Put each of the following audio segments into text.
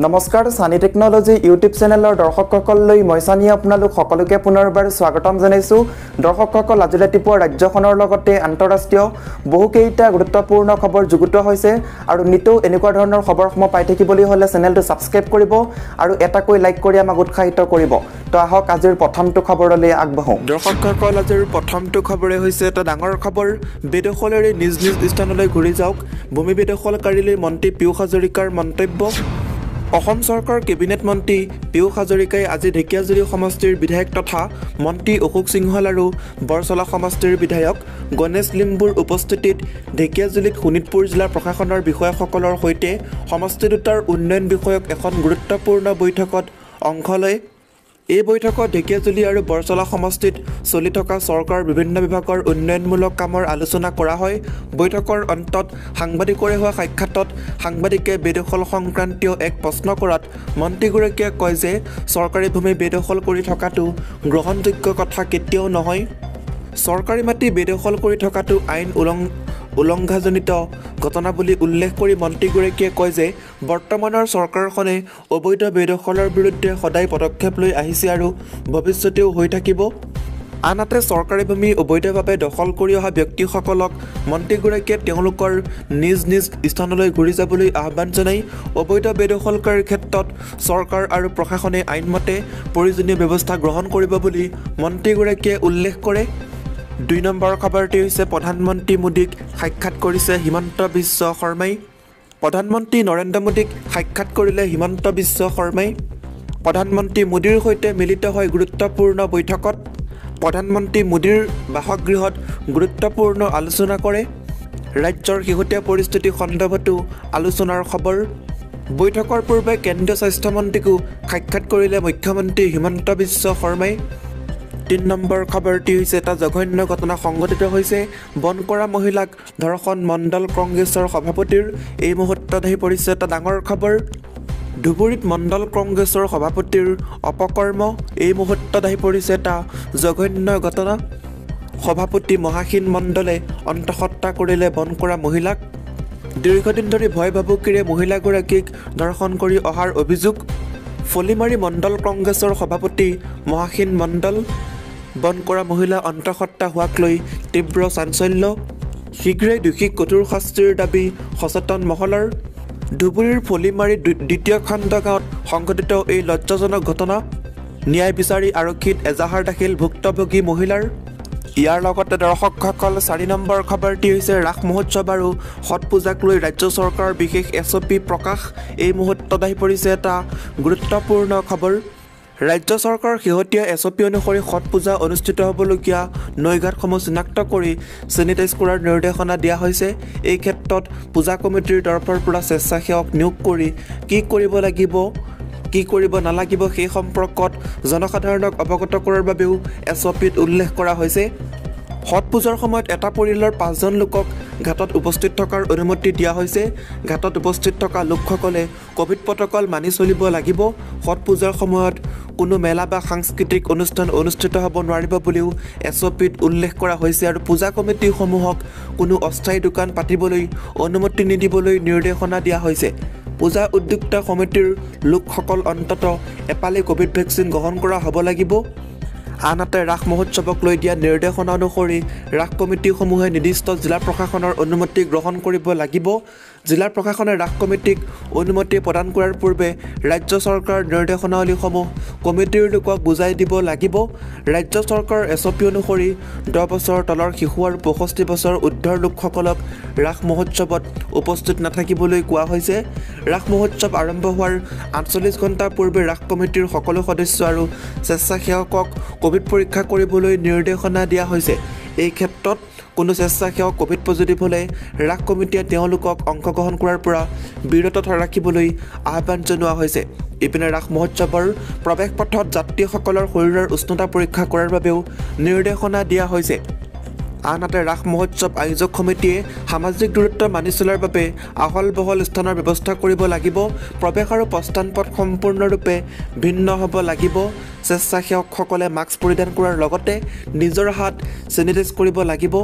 नमस्कार सानी technology YouTube चैनलर दर्शक मैं सानी आपलोक सकोलोके पुनर्बार स्वागतम जानाइसो। दर्शक आज रातिपुआ राज्यखनर लगते आंतराष्ट्रीय बहुकेइटा गुरुत्वपूर्ण खबर जुगुत होइसे आरो नितो एनेकुआ धৰণৰ खबर सम पाइ থাকিবলৈ হলে চেনেলটো সাবস্ক্ৰাইব কৰিব আৰু এটাকৈ লাইক কৰি আমাক উৎসাহিত কৰিব। তো আহক আজিৰ প্ৰথমটো খবৰলৈ আগবাঢ়ো। দৰ্শকসকল আজিৰ প্ৰথমটো খবৰে হৈছে এটা ডাঙৰ খবৰ। বেদখলৰে নিজ নিজ স্থানলৈ ঘূৰি যাওক। ভূমি বেদখলকাৰীলৈ মন্ত্ৰী পিয়ুষ হাজৰিকাৰ মন্তব্য। असम सरकार केबिनेट मंत्री पीयूष हाजरिकाय आज ढेकियाजुरी समष्टिर विधायक तथा मंत्री अशोक सिंघल और बरसला समष्टिर विधायक गणेश लिम्बुर उपस्थितित ढेकियाजुली शोणितपुर जिला प्रशासन विषयासकलर सहित समष्टि दुटार उन्नयन विषयक एखन गुरुत्वपूर्ण बैठकत अंश लय। এই বৈঠকত ঢেকিয়াজুলি আৰু বৰচলা সমষ্টিত চলি থকা চৰকাৰৰ বিভিন্ন বিভাগৰ উন্নয়নমূলক কামৰ আলোচনা কৰা হয়। বৈঠকৰ অন্তত সাংবাদিকৰে হোৱা সাক্ষাৎত সাংবাদিকে বেদখল সংক্ৰান্তীয় এক প্ৰশ্ন কৰাত মন্ত্ৰীগৰাকীয়ে কয় যে চৰকাৰী ভূমি বেদখল কৰি থকাটো গ্ৰহণযোগ্য কথা কেতিয়াও নহয়। চৰকাৰী মাটি বেদখল কৰি থকাটো আইন উলংঘাজনিত ঘটনা বুলি উল্লেখ কৰি মন্ত্ৰীগৰাকীয়ে কয় যে বৰ্তমানৰ চৰকাৰখনে অবৈধ বেদখলৰ বিৰুদ্ধে সদায় পদক্ষেপ লৈ আহিছে আৰু ভৱিষ্যতেও হৈ থাকিব। আনহাতে চৰকাৰী ভূমি অবৈধভাৱে দখল কৰি অহা ব্যক্তিসকলক মন্ত্ৰীগৰাকীয়ে তেওঁলোকৰ নিজ নিজ স্থানলৈ ঘূৰি যাবলৈ আহ্বান জনাই অবৈধ বেদখলকাৰীৰ ক্ষেত্ৰত চৰকাৰ আৰু প্ৰশাসনে আইনমতে প্ৰয়োজনীয় ব্যৱস্থা গ্ৰহণ কৰিব বুলি মন্ত্ৰীগৰাকীয়ে উল্লেখ কৰে। दुई नम्बर खबरटी হৈছে प्रधानमंत्री मोदीक साक्षात কৰিছে হিমন্ত বিশ্ব শৰ্মাই। प्रधानमंत्री नरेन्द्र मोदीक साक्षात কৰিলে হিমন্ত বিশ্ব শৰ্মাই। प्रधानमंत्री मोदीৰ সৈতে মিলিত হয় গুৰুত্বপূৰ্ণ বৈঠকত। प्रधानमंत्री मोदीৰ বাসগৃহত গুৰুত্বপূৰ্ণ আলোচনা কৰে। ৰাজ্যৰ শেহতীয়া পৰিস্থিতি সন্দৰ্ভতো আলোচনাৰ খবৰ। বৈঠকৰ পূৰ্বে কেন্দ্ৰীয় স্বাস্থ্য মন্ত্ৰীকো সাক্ষাত কৰিলে মুখ্যমন্ত্ৰী হিমন্ত বিশ্ব শৰ্মাই। तीन नम्बर खबरटी जघन्य घटना संघटित होइसे। बनकरा महिलाक धर्षण मंडल कांग्रेसर सभापतिर এই मुहूर्तत आহি পৰিছে এটা ডাঙৰ খবৰ। ধুবুৰীত মণ্ডল কংগ্ৰেছৰ সভাপতিৰ অপকৰ্ম এই মুহূৰ্তত আহি পৰিছে এটা জঘন্য ঘটনা। সভাপতি মহাসীন মণ্ডলে অন্তঃসত্ত্বা কৰিলে বনকৰা মহিলাক। দীৰ্ঘদিন ধৰি ভয় ভাবুকিৰে মহিলাগৰাকীক ধৰ্ষণ কৰি অহাৰ অভিযোগ। ফলিমাৰী মণ্ডল কংগ্ৰেছৰ সভাপতি মহাসীন মণ্ডল बनकरा महिला अंतसत्ता हवाक तीव्र चांचल्य। शीघ्र दोषीक कठोर शास्तिर दाबी सचेतन महलर। धुबुरीर फलिमारी द्वितीय खंड गाँव संघटित यह लज्जाजनक घटना। न्याय विचारी आरक्षीत एजाहार दाखिल भुक्तभोगी महिलार। यार लगते दर्शकसकल चारि नम्बर खबरटी হৈছে ৰাস মহোৎসৱ আৰু হট পূজাক লৈ ৰাজ্য চৰকাৰৰ বিশেষ SOP প্ৰকাশ। এই মুহূৰ্তত আহি পৰিছে এটা গুৰুত্বপূৰ্ণ খবৰ। राज्य सरकार शेहतिया SOP अनुसरी हट पूजा अनुष्ठित होबलगिया नैघाटसमूह चिनाक्त करी सेनिटाइज करार निर्देशना दिया হৈছে। এই ক্ষেত্ৰত পূজা কমিটিৰ তৰফৰ পৰা স্বেচ্ছাসেৱক নিয়োগ কৰি কি কৰিব লাগিব কি কৰিব নালাগিব সেই সম্পৰ্কত জনসাধাৰণক অৱগত কৰাৰ বাবেও SOPত উল্লেখ কৰা হৈছে। হট পূজাৰ সময়ত এটা পৰিয়ালৰ ৫জন লোকক ঘাটত উপস্থিত থকাৰ অনুমতি দিয়া হৈছে। ঘাটত উপস্থিত থকা লোকসকলে কোভিড প্ৰট'কল মানি চলিব লাগিব। হট পূজাৰ সময়ত কোনো মেলা বা সাংস্কৃতিক অনুষ্ঠান অনুষ্ঠিত হ'ব নোৱাৰিব বুলিও SOPত উল্লেখ কৰা হৈছে আৰু পূজা কমিটিসমূহক কোনো অস্থায়ী দোকান পাতিবলৈ অনুমতি নিদিবলৈ নিৰ্দেশনা দিয়া হৈছে। পূজা উদ্যোক্তা সমিতিৰ লোকসকল অন্ততঃ এপালি কোভিড ভেকচিন গ্ৰহণ কৰা হ'ব লাগিব। আনহাতে ৰাস মহোৎসৱক লৈ দিয়া নিৰ্দেশনা অনুসৰি ৰাস কমিটিসমূহে নিৰ্দিষ্ট জিলা প্ৰশাসনৰ অনুমতি গ্ৰহণ কৰিব লাগিব। জিলা প্ৰশাসনে ৰাস কমিটিক অনুমতি প্ৰদান কৰাৰ পূৰ্বে ৰাজ্য চৰকাৰৰ নিৰ্দেশনাৱলীসমূহ কমিটিৰ লোকক বুজাই দিব লাগিব। ৰাজ্য চৰকাৰৰ SOP অনুসৰি 10 বছৰৰ তলৰ শিশু আৰু 65 বছৰ উৰ্ধৰ লোকসকলক ৰাস মহোৎসৱত উপস্থিত নাথাকিবলৈ কোৱা হৈছে। ৰাস মহোৎসৱ আৰম্ভ হোৱাৰ 48 ঘণ্টা পূৰ্বে ৰাস কমিটিৰ সকলো সদস্য আৰু স্বেচ্ছাসেৱকক কোভিড পৰীক্ষা কৰিবলৈ নিৰ্দেশনা দিয়া হৈছে। এই ক্ষেত্ৰত কোনো স্বেচ্ছাসেৱক কোভিড পজিটিভ হ'লে ৰাস কমিটিয়ে তেওঁলোকক অংশগ্ৰহণ কৰাৰ পৰা বিৰত ৰাখিবলৈ আহ্বান জনোৱা হৈছে। ইপিনে ৰাস মহোৎসৱৰ প্ৰৱেশ পথত যাত্ৰীসকলৰ শৰীৰৰ উষ্ণতা পৰীক্ষা কৰাৰ বাবেও নিৰ্দেশনা দিয়া হৈছে। আনহাতে ৰাস মহোৎসৱ আয়োজক কমিটিয়ে সামাজিক দূৰত্ব মানি চলাৰ বাবে আহল বহল স্থানৰ ব্যৱস্থা কৰিব লাগিব। প্ৰৱেশ আৰু প্ৰস্থান পথ সম্পূৰ্ণৰূপে ভিন্ন হ'ব লাগিব। স্বেচ্ছাসেৱকসকলে মাস্ক পৰিধান কৰাৰ লগতে নিজৰ হাত চেনিটাইজ কৰিব লাগিব।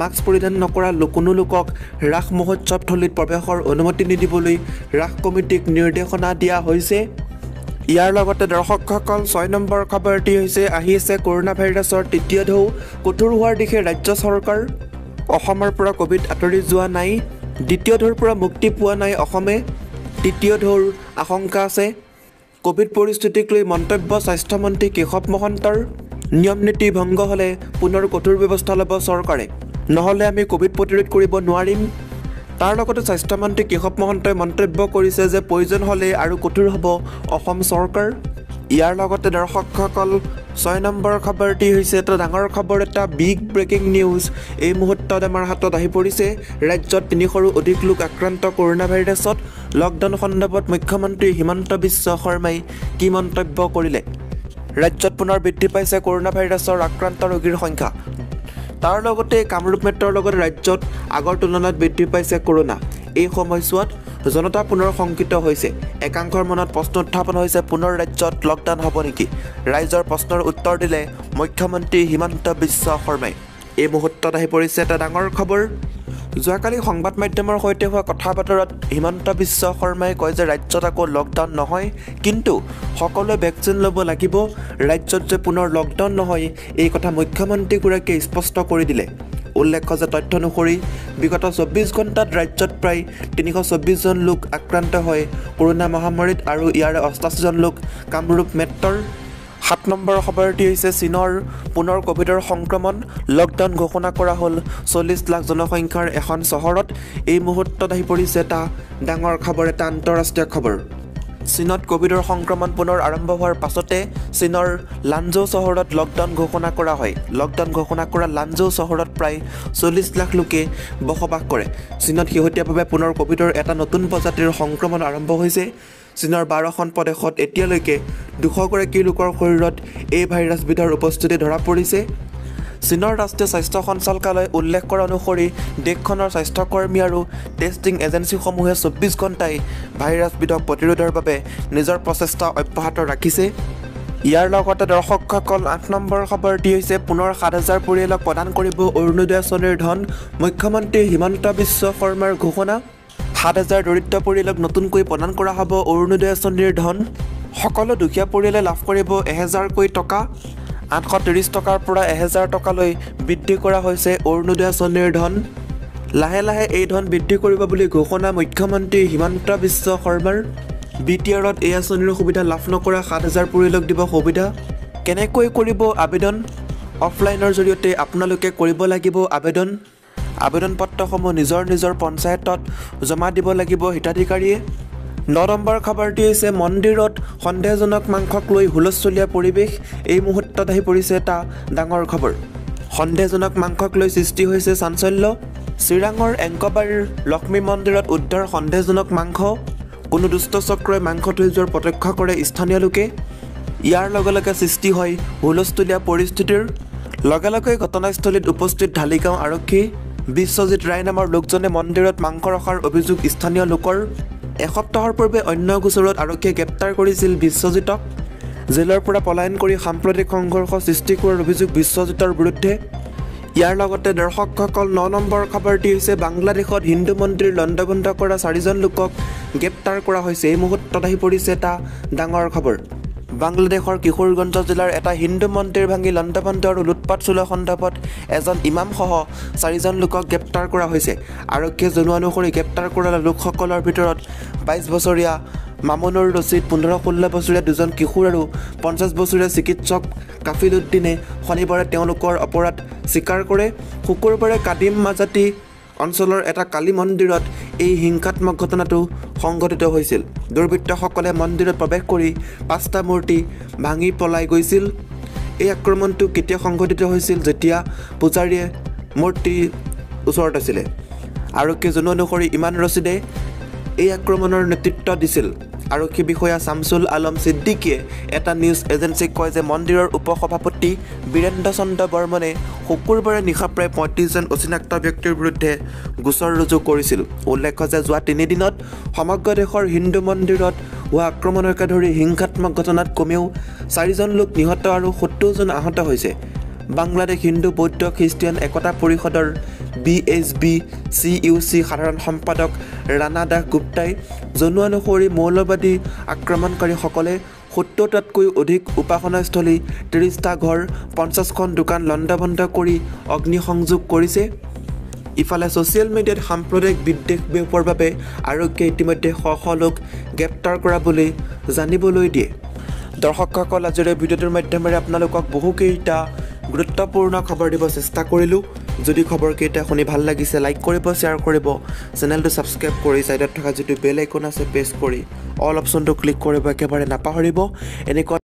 মাস্ক পৰিধান নকৰা কোনো লোকক ৰাস মহোৎসৱ থলীত প্ৰৱেশৰ অনুমতি নিদিবলৈ ৰাস কমিটিক নিৰ্দেশনা দিয়া হৈছে। ইয়াৰ লগতে দৰ্শকসকল ৬ নম্বৰ খবৰটি হৈছে আহি আছে কৰোনা ভাইৰাছৰ তৃতীয় ঢৌ, কঠোৰ হোৱাৰ দিশে ৰাজ্য চৰকাৰ। অসমৰ পৰা কোভিড আঁতৰি যোৱা নাই, দ্বিতীয় ঢৌৰ পৰা মুক্তি পোৱা নাই অসমে, তৃতীয় ঢৌৰ আশংকা আছে। কোভিড পৰিস্থিতিক লৈ মন্তব্য স্বাস্থ্যমন্ত্ৰী কেশৱ মহন্তৰ। নিয়ম নীতি ভংগ হ'লে পুনৰ কঠোৰ ব্যৱস্থা ল'ব চৰকাৰে, নহ'লে আমি কোভিড প্ৰতিৰোধ কৰিব নোৱাৰিম। তাৰ লগতে স্বাস্থ্যমন্ত্ৰী কেশৱ মহন্তই মন্তব্য কৰিছে যে প্ৰয়োজন হ'লে আৰু কঠোৰ হ'ব অসম চৰকাৰ। ইয়াৰ লগতে দৰ্শকসকল ৬ নম্বৰ খবৰটি হৈছে এটা ডাঙৰ খবৰ, এটা বিগ ব্ৰেকিং নিউজ এই মুহূৰ্তত আমাৰ হাতত আহি পৰিছে। ৰাজ্যত ৩০০ৰো অধিক লোক আক্ৰান্ত কৰোনা ভাইৰাছত। লকডাউন সন্দৰ্ভত মুখ্যমন্ত্ৰী হিমন্ত বিশ্ব শৰ্মাই কি মন্তব্য কৰিলে? ৰাজ্যত পুনৰ বৃদ্ধি পাইছে কৰোনা ভাইৰাছৰ আক্ৰান্ত ৰোগীৰ সংখ্যা। তাৰ লগতে কামৰূপ মেট্ৰৰ লগত ৰাজ্যত আগৰ তুলনাত বৃদ্ধি পাইছে কৰোনা। এই সময়ছোৱাত জনতা পুনৰ শংকিত হৈছে। একাংশৰ মনত প্ৰশ্ন উত্থাপন হৈছে পুনৰ ৰাজ্যত লকডাউন হ'ব নেকি? ৰাইজৰ প্ৰশ্নৰ উত্তৰ দিলে মুখ্যমন্ত্ৰী হিমন্ত বিশ্ব শৰ্মাই। এই মুহূৰ্তত আহি পৰিছে এটা ডাঙৰ খবৰ। যোৱাকালি সংবাদ মাধ্যমৰ সৈতে হোৱা কথা বতৰাত হিমন্ত বিশ্ব শৰ্মাই কয় যে ৰাজ্যত আকৌ লকডাউন নহয়, কিন্তু সকলোৱে ভেকচিন ল'ব লাগিব। ৰাজ্যত যে পুনৰ লকডাউন নহয় এই কথা মুখ্যমন্ত্ৰীগৰাকীয়ে স্পষ্ট কৰি দিলে। উল্লেখ্য যে তথ্য অনুসৰি বিগত ২৪ ঘণ্টাত ৰাজ্যত প্ৰায় ৩২৪জন লোক আক্ৰান্ত হয় কৰোনা মহামাৰীত, আৰু ইয়াৰে ৮৮জন লোক কামৰূপ মেট্ৰৰ। ৭ নম্বৰ খবৰটি হৈছে চীনৰ পুনৰ কোভিডৰ সংক্ৰমণ, লকডাউন ঘোষণা কৰা হ'ল ৪০ লাখ জনসংখ্যাৰ এখন চহৰত। এই মুহূৰ্তত আহি পৰিছে এটা ডাঙৰ খবৰ, এটা আন্তঃৰাষ্ট্ৰীয় খবৰ। চীনত কোভিডৰ সংক্ৰমণ পুনৰ আৰম্ভ হোৱাৰ পাছতে চীনৰ লানঝৌ চহৰত লকডাউন ঘোষণা কৰা হয়। লকডাউন ঘোষণা কৰা লানঝৌ চহৰত প্ৰায় ৪০ লাখ লোকে বসবাস কৰে। চীনত শেহতীয়াভাৱে পুনৰ কোভিডৰ এটা নতুন প্ৰজাতিৰ সংক্ৰমণ আৰম্ভ হৈছে। চীনৰ ১২খন প্ৰদেশত এতিয়ালৈকে ২০০গৰাকী লোকৰ শৰীৰত এই ভাইৰাছবিধৰ উপস্থিতি ধৰা পৰিছে। চীনৰ ৰাষ্ট্ৰীয় স্বাস্থ্য সঞ্চালকালয়ে উল্লেখ কৰা অনুসৰি দেশখনৰ স্বাস্থ্যকৰ্মী আৰু টেষ্টিং এজেঞ্চিসমূহে ২৪ ঘণ্টাই ভাইৰাছবিধক প্ৰতিৰোধৰ বাবে নিজৰ প্ৰচেষ্টা অব্যাহত ৰাখিছে। ইয়াৰ লগতে দৰ্শকসকল ৮ নম্বৰ খবৰটি হৈছে পুনৰ ৭,০০০ পৰিয়ালক প্ৰদান কৰিব অৰুণোদয় আঁচনিৰ ধন, মুখ্যমন্ত্ৰী হিমন্ত বিশ্ব শৰ্মাৰ ঘোষণা। ৭,০০০ দৰিদ্ৰ পৰিয়ালক নতুনকৈ প্ৰদান কৰা হ'ব অৰুণোদয় আঁচনিৰ ধন। সকলো দুখীয়া পৰিয়ালে লাভ কৰিব ১,০০০কৈ টকা। ৮৩০ টকাৰ পৰা ১,০০০ টকালৈ বৃদ্ধি কৰা হৈছে অৰুণোদয় আঁচনিৰ ধন। লাহে লাহে এই ধন বৃদ্ধি কৰিব বুলি ঘোষণা মুখ্যমন্ত্ৰী হিমন্ত বিশ্ব শৰ্মাৰ। BTRত এই আঁচনিৰ সুবিধা লাভ নকৰা ৭,০০০ পৰিয়ালক দিব সুবিধা। কেনেকৈ কৰিব আবেদন? অফলাইনৰ জৰিয়তে আপোনালোকে কৰিব লাগিব আবেদন। আবেদন পত্ৰসমূহ নিজৰ নিজৰ পঞ্চায়তত জমা দিব লাগিব হিতাধিকাৰীয়ে। ৯ নম্বৰ খবৰটি হৈছে মন্দিৰত সন্দেহজনক মাংসক লৈ হুলস্থলীয়া পৰিৱেশ। এই মুহূৰ্তত আহি পৰিছে এটা ডাঙৰ খবৰ। সন্দেহজনক মাংসক লৈ সৃষ্টি হৈছে চাঞ্চল্য। চিৰাঙৰ এংকবাৰীৰ লক্ষ্মী মন্দিৰত উদ্ধাৰ সন্দেহজনক মাংস। কোনো দুষ্ট চক্ৰই মাংসটো যোৱাৰ প্ৰত্যক্ষ কৰে স্থানীয় লোকে। ইয়াৰ লগে লগে সৃষ্টি হয় হুলস্থলীয়া পৰিস্থিতিৰ। লগে লগে ঘটনাস্থলীত উপস্থিত ঢালিগাঁও আৰক্ষী। বিশ্বজিৎ ৰায় নামৰ লোকজনে মন্দিৰত মাংস ৰখাৰ অভিযোগ স্থানীয় লোকৰ। এসপ্তাহৰ পূৰ্বে অন্য গোচৰত আৰক্ষীয়ে গ্ৰেপ্তাৰ কৰিছিল বিশ্বজিতক। জেলৰ পৰা পলায়ন কৰি সাম্প্ৰতিক সংঘৰ্ষ সৃষ্টি কৰাৰ অভিযোগ বিশ্বজিতৰ বিৰুদ্ধে। ইয়াৰ লগতে দৰ্শকসকল ৯ নম্বৰ খবৰটি হৈছে বাংলাদেশত হিন্দু মন্দিৰ লণ্ডভণ্ড কৰা ৪জন লোকক গ্ৰেপ্তাৰ কৰা হৈছে। এই মুহূৰ্তত আহি পৰিছে এটা ডাঙৰ খবৰ। বাংলাদেশৰ কিশোৰগঞ্জ জিলাৰ এটা হিন্দু মন্দিৰ ভাঙি লণ্ডভণ্ড আৰু লুটপাট চলোৱা সন্দৰ্ভত এজন ইমামসহ ৪জন লোকক গ্ৰেপ্তাৰ কৰা হৈছে। আৰক্ষীয়ে জনোৱা অনুসৰি গ্ৰেপ্তাৰ কৰা লোকসকলৰ ভিতৰত ২২ বছৰীয়া মামুনুৰ ৰছিদ, ১৫-১৬ বছৰীয়া দুজন কিশোৰ আৰু ৫০ বছৰীয়া চিকিৎসক কাফিল উদ্দিনে শনিবাৰে তেওঁলোকৰ অপৰাধ স্বীকাৰ কৰে। শুকুৰবাৰে কাদিম মাজাতি অঞ্চলৰ এটা কালী মন্দিৰত এই হিংসাত্মক ঘটনাটো সংঘটিত হৈছিল। দুৰ্বৃত্তসকলে মন্দিৰত প্ৰৱেশ কৰি 5টা মূৰ্তি ভাঙি পলাই গৈছিল। এই আক্ৰমণটো কেতিয়া সংঘটিত হৈছিল? যেতিয়া পূজাৰীয়ে মূৰ্তি ওচৰত আছিলে। আৰক্ষীয়ে জনোৱা অনুসৰি ইমান ৰছিদে এই আক্ৰমণৰ নেতৃত্ব দিছিল। आरक्षी विषया शामसुल आलम सिद्दिकीये एटा न्यूज एजेन्सीक कय जे मन्दिरर उपसभापति वीरेन्द्र चन्द्र बर्मने शुक्रबारे निशा प्राय 35 जन अचिनाक्त व्यक्तिर विरुद्धे गोचर रुजु কৰিছিল। उल्लेख्य जे যোৱা 3 দিনত সমগ্ৰ দেশৰ হিন্দু মন্দিৰত হোৱা আক্ৰমণকে ধৰি হিংসাত্মক ঘটনাত কমেও 4 জন লোক নিহত আৰু 70 জন আহত হৈছে। বাংলাদেশ হিন্দু বৌদ্ধ খ্ৰীষ্টিয়ান একতা পৰিষদৰ BHB CUC সাধাৰণ সম্পাদক ৰাণা দাস গুপ্তাই জনোৱা অনুসৰি মৌলবাদী আক্ৰমণকাৰীসকলে 70টাতকৈ অধিক উপাসনাস্থলী, 30টা ঘৰ, 50খন দোকান লণ্ডভণ্ড কৰি অগ্নিসংযোগ কৰিছে। ইফালে ছ'চিয়েল মিডিয়াত সাম্প্ৰদায়িক বিদ্বেষ বিয়পোৱাৰ বাবে আৰক্ষীয়ে ইতিমধ্যে শ শ লোক গ্ৰেপ্তাৰ কৰা বুলি জানিবলৈ দিয়ে। দৰ্শকসকল, আজিৰ ভিডিঅ'টোৰ মাধ্যমেৰে আপোনালোকক বহুকেইটা গুৰুত্বপূৰ্ণ খবৰ দিব চেষ্টা কৰিলোঁ। যদি খবৰকেইটা শুনি ভাল লাগিছে লাইক কৰিব, শ্বেয়াৰ কৰিব, চেনেলটো ছাবস্ক্ৰাইব কৰি ছাইডত থকা যিটো বেল আইকন আছে প্ৰেছ কৰি অল অপশ্যনটো ক্লিক কৰিব একেবাৰে নাপাহৰিব। এনেকুৱা